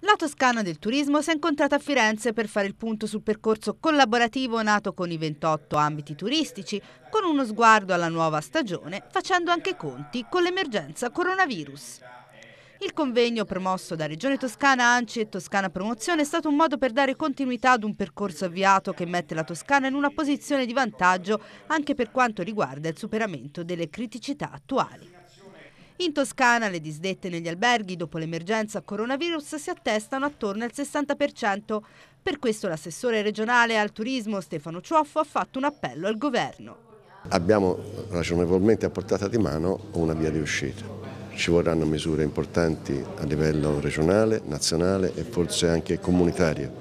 La Toscana del turismo si è incontrata a Firenze per fare il punto sul percorso collaborativo nato con i 28 ambiti turistici, con uno sguardo alla nuova stagione, facendo anche i conti con l'emergenza coronavirus. Il convegno promosso da Regione Toscana, Anci e Toscana Promozione è stato un modo per dare continuità ad un percorso avviato che mette la Toscana in una posizione di vantaggio anche per quanto riguarda il superamento delle criticità attuali. In Toscana le disdette negli alberghi dopo l'emergenza coronavirus si attestano attorno al 60%. Per questo l'assessore regionale al turismo Stefano Ciuffo ha fatto un appello al governo. Abbiamo ragionevolmente a portata di mano una via di uscita. Ci vorranno misure importanti a livello regionale, nazionale e forse anche comunitario,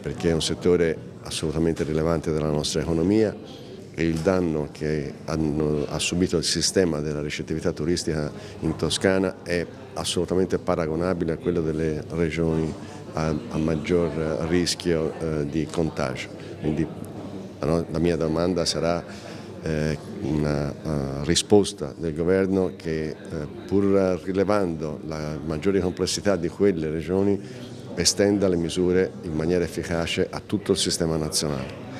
perché è un settore assolutamente rilevante della nostra economia. E il danno che ha subito il sistema della ricettività turistica in Toscana è assolutamente paragonabile a quello delle regioni a maggior rischio di contagio. Quindi la mia domanda sarà una risposta del governo che, pur rilevando la maggiore complessità di quelle regioni, estenda le misure in maniera efficace a tutto il sistema nazionale.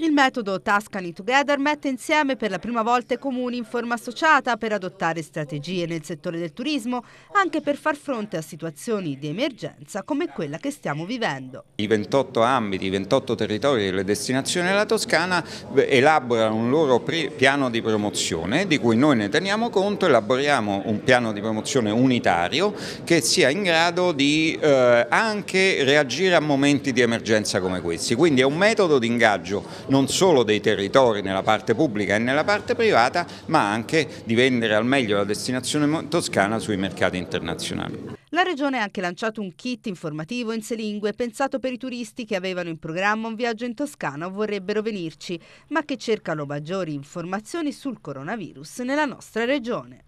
Il metodo Toscani Together mette insieme per la prima volta i comuni in forma associata per adottare strategie nel settore del turismo, anche per far fronte a situazioni di emergenza come quella che stiamo vivendo. I 28 ambiti, i 28 territori delle destinazioni della Toscana elaborano un loro piano di promozione di cui noi ne teniamo conto, elaboriamo un piano di promozione unitario che sia in grado di anche reagire a momenti di emergenza come questi. Quindi è un metodo di ingaggio non solo dei territori nella parte pubblica e nella parte privata, ma anche di vendere al meglio la destinazione toscana sui mercati internazionali. La Regione ha anche lanciato un kit informativo in 6 lingue pensato per i turisti che avevano in programma un viaggio in Toscana o vorrebbero venirci, ma che cercano maggiori informazioni sul coronavirus nella nostra Regione.